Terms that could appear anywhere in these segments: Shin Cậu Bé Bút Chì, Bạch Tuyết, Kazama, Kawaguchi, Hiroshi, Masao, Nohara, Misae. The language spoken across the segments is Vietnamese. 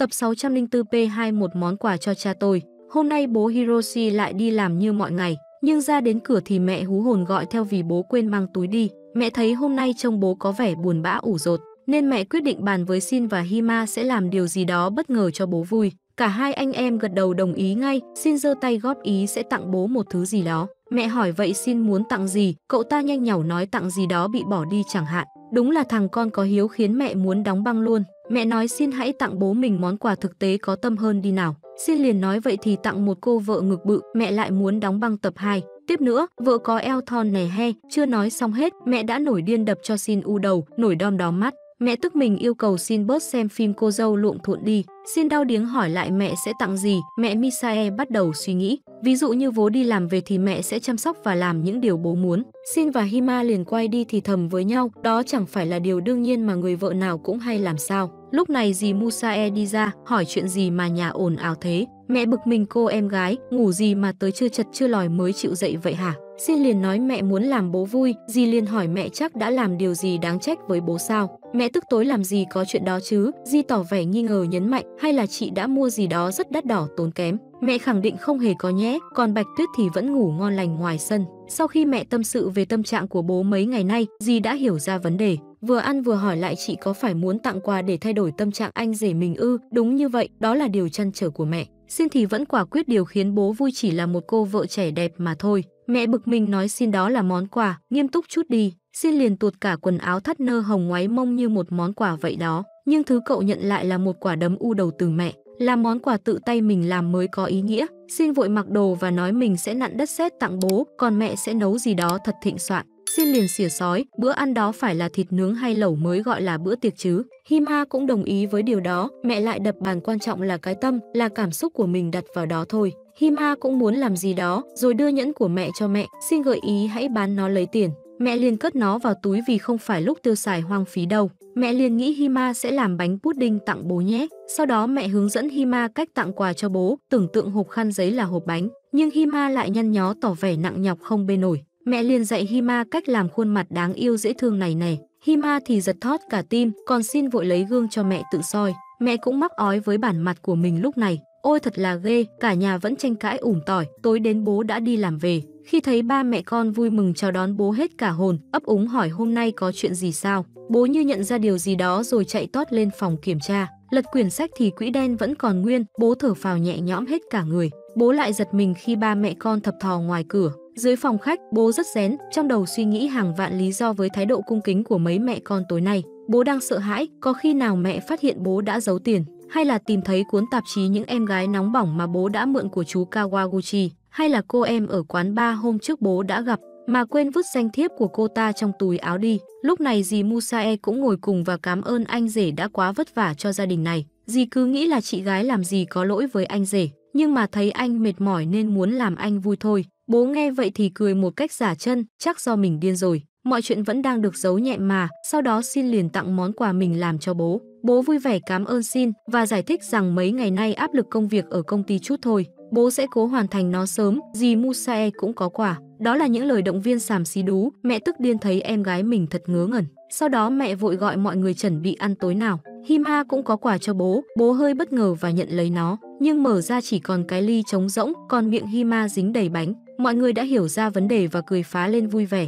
Tập 604P2 một món quà cho cha tôi. Hôm nay bố Hiroshi lại đi làm như mọi ngày, nhưng ra đến cửa thì mẹ hú hồn gọi theo vì bố quên mang túi đi. Mẹ thấy hôm nay trông bố có vẻ buồn bã ủ rột, nên mẹ quyết định bàn với Shin và Hima sẽ làm điều gì đó bất ngờ cho bố vui. Cả hai anh em gật đầu đồng ý ngay, Shin giơ tay góp ý sẽ tặng bố một thứ gì đó. Mẹ hỏi vậy Shin muốn tặng gì, cậu ta nhanh nhảu nói tặng gì đó bị bỏ đi chẳng hạn. Đúng là thằng con có hiếu khiến mẹ muốn đóng băng luôn. Mẹ nói Shin hãy tặng bố mình món quà thực tế có tâm hơn đi nào. Shin liền nói vậy thì tặng một cô vợ ngực bự, mẹ lại muốn đóng băng tập 2. Tiếp nữa, vợ có eo thon nè he, chưa nói xong hết, mẹ đã nổi điên đập cho Shin u đầu, nổi đom đóm mắt. Mẹ tức mình yêu cầu Shin bớt xem phim cô dâu luộm thuộm đi. Shin đau điếng hỏi lại mẹ sẽ tặng gì, mẹ Misae bắt đầu suy nghĩ. Ví dụ như bố đi làm về thì mẹ sẽ chăm sóc và làm những điều bố muốn. Shin và Hima liền quay đi thì thầm với nhau, đó chẳng phải là điều đương nhiên mà người vợ nào cũng hay làm sao. Lúc này dì Misae đi ra, hỏi chuyện gì mà nhà ồn ào thế. Mẹ bực mình cô em gái, ngủ gì mà tới trưa chật chưa lòi mới chịu dậy vậy hả? Shin liền nói mẹ muốn làm bố vui, dì liền hỏi mẹ chắc đã làm điều gì đáng trách với bố sao? Mẹ tức tối làm gì có chuyện đó chứ, dì tỏ vẻ nghi ngờ nhấn mạnh hay là chị đã mua gì đó rất đắt đỏ tốn kém. Mẹ khẳng định không hề có nhé, còn Bạch Tuyết thì vẫn ngủ ngon lành ngoài sân. Sau khi mẹ tâm sự về tâm trạng của bố mấy ngày nay, dì đã hiểu ra vấn đề. Vừa ăn vừa hỏi lại chị có phải muốn tặng quà để thay đổi tâm trạng anh rể mình ư, đúng như vậy, đó là điều trăn trở của mẹ. Shin thì vẫn quả quyết điều khiến bố vui chỉ là một cô vợ trẻ đẹp mà thôi. Mẹ bực mình nói Shin đó là món quà, nghiêm túc chút đi. Shin liền tuột cả quần áo thắt nơ hồng ngoáy mông như một món quà vậy đó. Nhưng thứ cậu nhận lại là một quả đấm u đầu từ mẹ. Là món quà tự tay mình làm mới có ý nghĩa. Shin vội mặc đồ và nói mình sẽ nặn đất sét tặng bố, còn mẹ sẽ nấu gì đó thật thịnh soạn. Shin liền xỉa sói, bữa ăn đó phải là thịt nướng hay lẩu mới gọi là bữa tiệc chứ. Hima cũng đồng ý với điều đó, mẹ lại đập bàn quan trọng là cái tâm, là cảm xúc của mình đặt vào đó thôi. Hima cũng muốn làm gì đó, rồi đưa nhẫn của mẹ cho mẹ, Shin gợi ý hãy bán nó lấy tiền. Mẹ liền cất nó vào túi vì không phải lúc tiêu xài hoang phí đâu. Mẹ liền nghĩ Hima sẽ làm bánh pudding tặng bố nhé. Sau đó mẹ hướng dẫn Hima cách tặng quà cho bố, tưởng tượng hộp khăn giấy là hộp bánh. Nhưng Hima lại nhăn nhó tỏ vẻ nặng nhọc không bê nổi. Mẹ liền dạy Hima cách làm khuôn mặt đáng yêu dễ thương này nè. Hima thì giật thót cả tim, còn Shin vội lấy gương cho mẹ tự soi. Mẹ cũng mắc ói với bản mặt của mình lúc này. Ôi thật là ghê, cả nhà vẫn tranh cãi ủm tỏi, tối đến bố đã đi làm về. Khi thấy ba mẹ con vui mừng chào đón bố hết cả hồn, ấp úng hỏi hôm nay có chuyện gì sao. Bố như nhận ra điều gì đó rồi chạy tót lên phòng kiểm tra. Lật quyển sách thì quỹ đen vẫn còn nguyên, bố thở phào nhẹ nhõm hết cả người. Bố lại giật mình khi ba mẹ con thập thò ngoài cửa. Dưới phòng khách, bố rất rén, trong đầu suy nghĩ hàng vạn lý do với thái độ cung kính của mấy mẹ con tối nay. Bố đang sợ hãi, có khi nào mẹ phát hiện bố đã giấu tiền? Hay là tìm thấy cuốn tạp chí những em gái nóng bỏng mà bố đã mượn của chú Kawaguchi? Hay là cô em ở quán bar hôm trước bố đã gặp mà quên vứt danh thiếp của cô ta trong túi áo đi? Lúc này dì Misae cũng ngồi cùng và cảm ơn anh rể đã quá vất vả cho gia đình này. Dì cứ nghĩ là chị gái làm gì có lỗi với anh rể, nhưng mà thấy anh mệt mỏi nên muốn làm anh vui thôi. Bố nghe vậy thì cười một cách giả chân, chắc do mình điên rồi. Mọi chuyện vẫn đang được giấu nhẹm mà. Sau đó Shin liền tặng món quà mình làm cho bố. Bố vui vẻ cảm ơn Shin và giải thích rằng mấy ngày nay áp lực công việc ở công ty chút thôi, bố sẽ cố hoàn thành nó sớm. Dì Misae cũng có quà. Đó là những lời động viên xàm xí đú. Mẹ tức điên thấy em gái mình thật ngớ ngẩn. Sau đó mẹ vội gọi mọi người chuẩn bị ăn tối nào. Hima cũng có quà cho bố. Bố hơi bất ngờ và nhận lấy nó, nhưng mở ra chỉ còn cái ly trống rỗng, còn miệng Hima dính đầy bánh. Mọi người đã hiểu ra vấn đề và cười phá lên vui vẻ.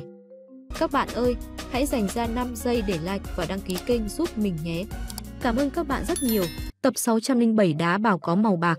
Các bạn ơi, hãy dành ra 5 giây để like và đăng ký kênh giúp mình nhé. Cảm ơn các bạn rất nhiều. Tập 607 đá bào có màu bạc.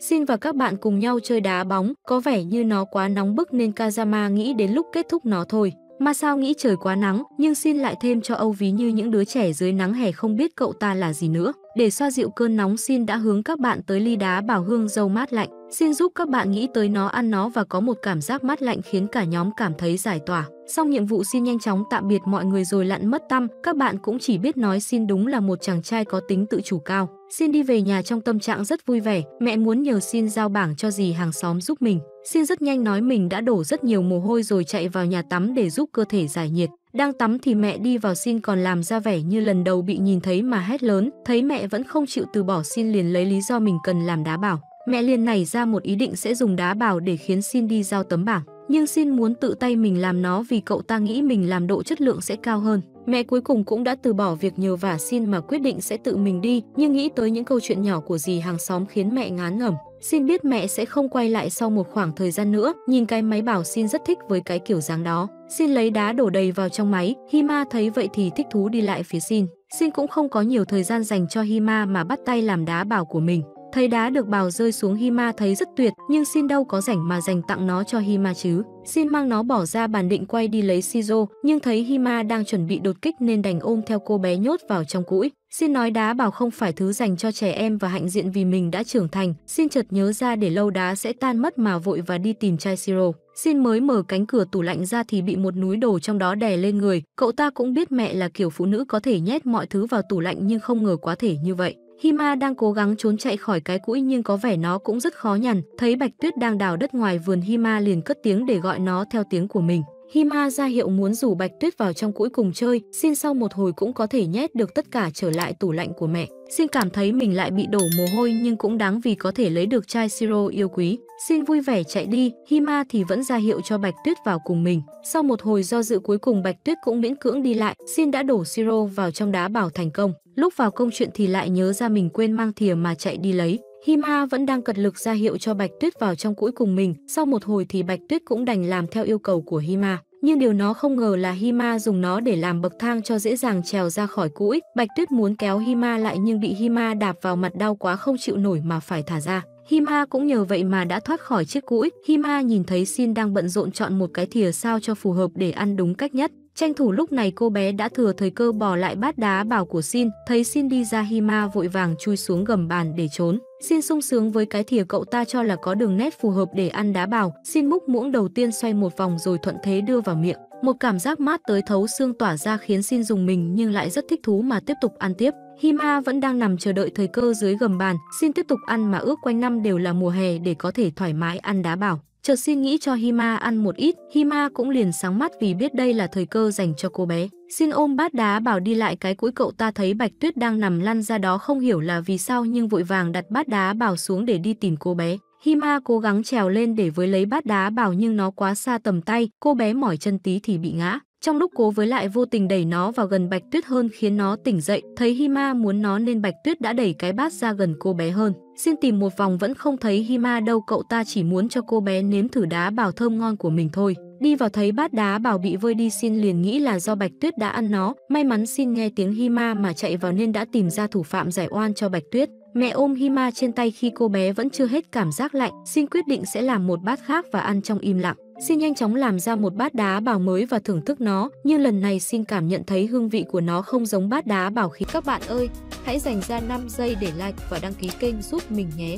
Shin và các bạn cùng nhau chơi đá bóng, có vẻ như nó quá nóng bức nên Kazama nghĩ đến lúc kết thúc nó thôi. Masao nghĩ trời quá nắng, nhưng Shin lại thêm cho âu ví như những đứa trẻ dưới nắng hè không biết cậu ta là gì nữa. Để xoa dịu cơn nóng, Shin đã hướng các bạn tới ly đá bào hương dâu mát lạnh. Shin giúp các bạn nghĩ tới nó, ăn nó và có một cảm giác mát lạnh khiến cả nhóm cảm thấy giải tỏa. Xong nhiệm vụ, Shin nhanh chóng tạm biệt mọi người rồi lặn mất tăm. Các bạn cũng chỉ biết nói Shin đúng là một chàng trai có tính tự chủ cao. Shin đi về nhà trong tâm trạng rất vui vẻ. Mẹ muốn nhờ Shin giao bảng cho dì hàng xóm giúp mình. Shin rất nhanh nói mình đã đổ rất nhiều mồ hôi rồi chạy vào nhà tắm để giúp cơ thể giải nhiệt. Đang tắm thì mẹ đi vào, Shin còn làm ra vẻ như lần đầu bị nhìn thấy mà hét lớn. Thấy mẹ vẫn không chịu từ bỏ, Shin liền lấy lý do mình cần làm đá bào. Mẹ liền nảy ra một ý định sẽ dùng đá bào để khiến Shin đi giao tấm bảng. Nhưng Shin muốn tự tay mình làm nó vì cậu ta nghĩ mình làm độ chất lượng sẽ cao hơn. Mẹ cuối cùng cũng đã từ bỏ việc nhờ vả Shin mà quyết định sẽ tự mình đi, nhưng nghĩ tới những câu chuyện nhỏ của dì hàng xóm khiến mẹ ngán ngẩm. Shin biết mẹ sẽ không quay lại sau một khoảng thời gian nữa, nhìn cái máy bảo Shin rất thích với cái kiểu dáng đó. Shin lấy đá đổ đầy vào trong máy, Hima thấy vậy thì thích thú đi lại phía Shin. Shin cũng không có nhiều thời gian dành cho Hima mà bắt tay làm đá bảo của mình. Thấy đá được bào rơi xuống, Hima thấy rất tuyệt, nhưng Shin đâu có rảnh mà dành tặng nó cho Hima chứ. Shin mang nó bỏ ra bàn định quay đi lấy Shijo, nhưng thấy Hima đang chuẩn bị đột kích nên đành ôm theo cô bé nhốt vào trong cũi. Shin nói đá bào không phải thứ dành cho trẻ em và hãnh diện vì mình đã trưởng thành. Shin chợt nhớ ra để lâu đá sẽ tan mất mà vội và đi tìm chai siro. Shin mới mở cánh cửa tủ lạnh ra thì bị một núi đồ trong đó đè lên người. Cậu ta cũng biết mẹ là kiểu phụ nữ có thể nhét mọi thứ vào tủ lạnh nhưng không ngờ quá thể như vậy. Hima đang cố gắng trốn chạy khỏi cái cũi nhưng có vẻ nó cũng rất khó nhằn. Thấy Bạch Tuyết đang đào đất ngoài vườn, Hima liền cất tiếng để gọi nó theo tiếng của mình. Hima ra hiệu muốn rủ Bạch Tuyết vào trong cũi cùng chơi. Shin sau một hồi cũng có thể nhét được tất cả trở lại tủ lạnh của mẹ. Shin cảm thấy mình lại bị đổ mồ hôi nhưng cũng đáng vì có thể lấy được chai siro yêu quý. Shin vui vẻ chạy đi, Hima thì vẫn ra hiệu cho Bạch Tuyết vào cùng mình. Sau một hồi do dự cuối cùng Bạch Tuyết cũng miễn cưỡng đi lại. Shin đã đổ siro vào trong đá bảo thành công. Lúc vào công chuyện thì lại nhớ ra mình quên mang thìa mà chạy đi lấy. Hima vẫn đang cật lực ra hiệu cho Bạch Tuyết vào trong cũi cùng mình. Sau một hồi thì Bạch Tuyết cũng đành làm theo yêu cầu của Hima. Nhưng điều nó không ngờ là Hima dùng nó để làm bậc thang cho dễ dàng trèo ra khỏi cũi. Bạch Tuyết muốn kéo Hima lại nhưng bị Hima đạp vào mặt đau quá không chịu nổi mà phải thả ra. Hima cũng nhờ vậy mà đã thoát khỏi chiếc cũi. Hima nhìn thấy Shin đang bận rộn chọn một cái thìa sao cho phù hợp để ăn đúng cách nhất. Tranh thủ lúc này cô bé đã thừa thời cơ bò lại bát đá bảo của Shin. Thấy Shin đi ra, Hima vội vàng chui xuống gầm bàn để trốn. Shin sung sướng với cái thìa cậu ta cho là có đường nét phù hợp để ăn đá bào. Shin múc muỗng đầu tiên, xoay một vòng rồi thuận thế đưa vào miệng. Một cảm giác mát tới thấu xương tỏa ra khiến Shin rùng mình nhưng lại rất thích thú mà tiếp tục ăn tiếp. Hima vẫn đang nằm chờ đợi thời cơ dưới gầm bàn. Shin tiếp tục ăn mà ước quanh năm đều là mùa hè để có thể thoải mái ăn đá bào. Chợt Shin nghĩ cho Hima ăn một ít, Hima cũng liền sáng mắt vì biết đây là thời cơ dành cho cô bé. Shin ôm bát đá bảo đi lại cái cũi, cậu ta thấy Bạch Tuyết đang nằm lăn ra đó không hiểu là vì sao nhưng vội vàng đặt bát đá bảo xuống để đi tìm cô bé. Hima cố gắng trèo lên để với lấy bát đá bảo nhưng nó quá xa tầm tay, cô bé mỏi chân tí thì bị ngã. Trong lúc cố với lại vô tình đẩy nó vào gần Bạch Tuyết hơn khiến nó tỉnh dậy. Thấy Hima muốn nó nên Bạch Tuyết đã đẩy cái bát ra gần cô bé hơn. Shin tìm một vòng vẫn không thấy Hima đâu, cậu ta chỉ muốn cho cô bé nếm thử đá bào thơm ngon của mình thôi. Đi vào thấy bát đá bào bị vơi đi, Shin liền nghĩ là do Bạch Tuyết đã ăn nó. May mắn Shin nghe tiếng Hima mà chạy vào nên đã tìm ra thủ phạm giải oan cho Bạch Tuyết. Mẹ ôm Hima trên tay khi cô bé vẫn chưa hết cảm giác lạnh. Shin quyết định sẽ làm một bát khác và ăn trong im lặng. Shin nhanh chóng làm ra một bát đá bào mới và thưởng thức nó, nhưng lần này Shin cảm nhận thấy hương vị của nó không giống bát đá bào khi... Các bạn ơi, hãy dành ra 5 giây để like và đăng ký kênh giúp mình nhé.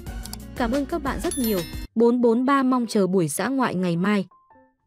Cảm ơn các bạn rất nhiều. 443 mong chờ buổi dã ngoại ngày mai.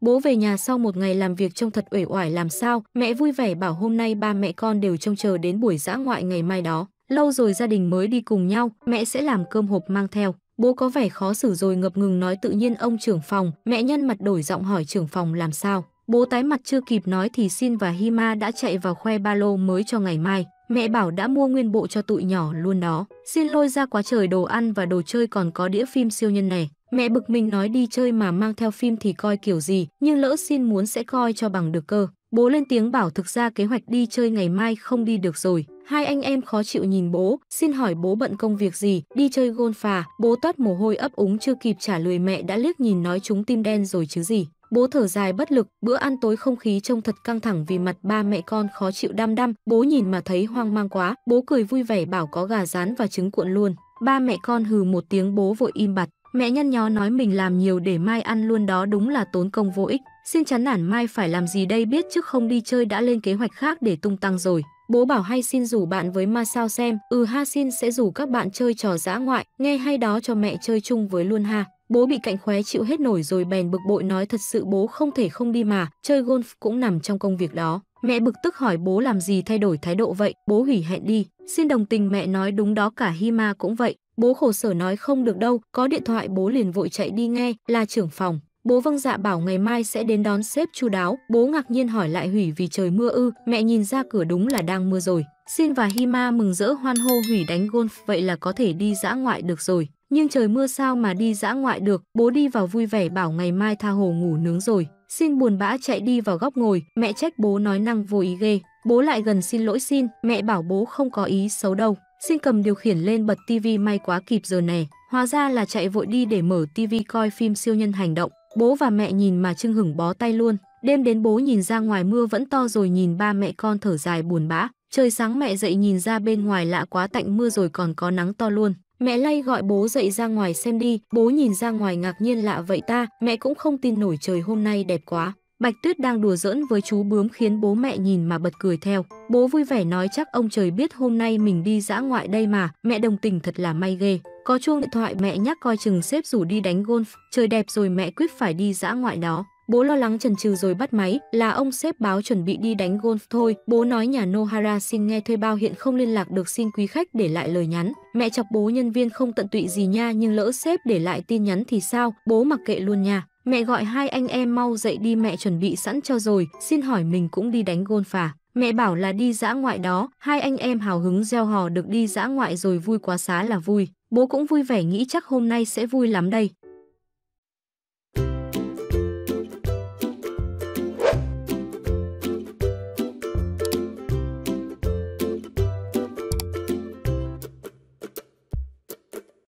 Bố về nhà sau một ngày làm việc trông thật uể oải làm sao, mẹ vui vẻ bảo hôm nay ba mẹ con đều trông chờ đến buổi dã ngoại ngày mai đó. Lâu rồi gia đình mới đi cùng nhau, mẹ sẽ làm cơm hộp mang theo. Bố có vẻ khó xử rồi ngập ngừng nói tự nhiên ông trưởng phòng, mẹ nhăn mặt đổi giọng hỏi trưởng phòng làm sao. Bố tái mặt chưa kịp nói thì Shin và Hima đã chạy vào khoe ba lô mới cho ngày mai. Mẹ bảo đã mua nguyên bộ cho tụi nhỏ luôn đó. Shin lôi ra quá trời đồ ăn và đồ chơi còn có đĩa phim siêu nhân này. Mẹ bực mình nói đi chơi mà mang theo phim thì coi kiểu gì, nhưng lỡ Shin muốn sẽ coi cho bằng được cơ. Bố lên tiếng bảo thực ra kế hoạch đi chơi ngày mai không đi được rồi. Hai anh em khó chịu nhìn bố, Shin hỏi bố bận công việc gì, đi chơi golf à? Bố toát mồ hôi ấp úng chưa kịp trả lời mẹ đã liếc nhìn nói chúng tim đen rồi chứ gì. Bố thở dài bất lực, bữa ăn tối không khí trông thật căng thẳng vì mặt ba mẹ con khó chịu đăm đăm, bố nhìn mà thấy hoang mang quá, bố cười vui vẻ bảo có gà rán và trứng cuộn luôn. Ba mẹ con hừ một tiếng, bố vội im bặt. Mẹ nhăn nhó nói mình làm nhiều để mai ăn luôn đó, đúng là tốn công vô ích. Shin chán nản mai phải làm gì đây biết chứ không đi chơi đã lên kế hoạch khác để tung tăng rồi. Bố bảo hay Shin rủ bạn với Masao xem, ha Shin sẽ rủ các bạn chơi trò dã ngoại, nghe hay đó cho mẹ chơi chung với luôn ha. Bố bị cạnh khóe chịu hết nổi rồi bèn bực bội nói thật sự bố không thể không đi mà, chơi golf cũng nằm trong công việc đó. Mẹ bực tức hỏi bố làm gì thay đổi thái độ vậy, bố hủy hẹn đi. Shin đồng tình mẹ nói đúng đó cả Hima cũng vậy. Bố khổ sở nói không được đâu, có điện thoại bố liền vội chạy đi nghe, là trưởng phòng. Bố vâng dạ bảo ngày mai sẽ đến đón sếp chu đáo. Bố ngạc nhiên hỏi lại hủy vì trời mưa ư, mẹ nhìn ra cửa đúng là đang mưa rồi. Shin và Hima mừng rỡ hoan hô hủy đánh golf, vậy là có thể đi dã ngoại được rồi. Nhưng trời mưa sao mà đi dã ngoại được, bố đi vào vui vẻ bảo ngày mai tha hồ ngủ nướng rồi. Shin buồn bã chạy đi vào góc ngồi, mẹ trách bố nói năng vô ý ghê. Bố lại gần xin lỗi Shin, mẹ bảo bố không có ý xấu đâu. Shin cầm điều khiển lên bật tivi, may quá kịp giờ này. Hóa ra là chạy vội đi để mở tivi coi phim siêu nhân hành động. Bố và mẹ nhìn mà chưng hửng bó tay luôn. Đêm đến bố nhìn ra ngoài mưa vẫn to rồi nhìn ba mẹ con thở dài buồn bã. Trời sáng mẹ dậy nhìn ra bên ngoài lạ quá, tạnh mưa rồi còn có nắng to luôn. Mẹ lay gọi bố dậy ra ngoài xem đi. Bố nhìn ra ngoài ngạc nhiên lạ vậy ta, mẹ cũng không tin nổi, trời hôm nay đẹp quá. Bạch Tuyết đang đùa giỡn với chú bướm khiến bố mẹ nhìn mà bật cười theo. Bố vui vẻ nói chắc ông trời biết hôm nay mình đi dã ngoại đây mà. Mẹ đồng tình thật là may ghê. Có chuông điện thoại mẹ nhắc coi chừng sếp rủ đi đánh golf. Trời đẹp rồi mẹ quyết phải đi dã ngoại đó. Bố lo lắng chần chừ rồi bắt máy, là ông sếp báo chuẩn bị đi đánh golf thôi. Bố nói nhà Nohara xin nghe thuê bao hiện không liên lạc được, xin quý khách để lại lời nhắn. Mẹ chọc bố nhân viên không tận tụy gì nha, nhưng lỡ sếp để lại tin nhắn thì sao, bố mặc kệ luôn nha. Mẹ gọi hai anh em mau dậy đi, mẹ chuẩn bị sẵn cho rồi. Xin hỏi mình cũng đi đánh golf à? Mẹ bảo là đi dã ngoại đó. Hai anh em hào hứng reo hò được đi dã ngoại rồi, vui quá xá là vui. Bố cũng vui vẻ nghĩ chắc hôm nay sẽ vui lắm đây.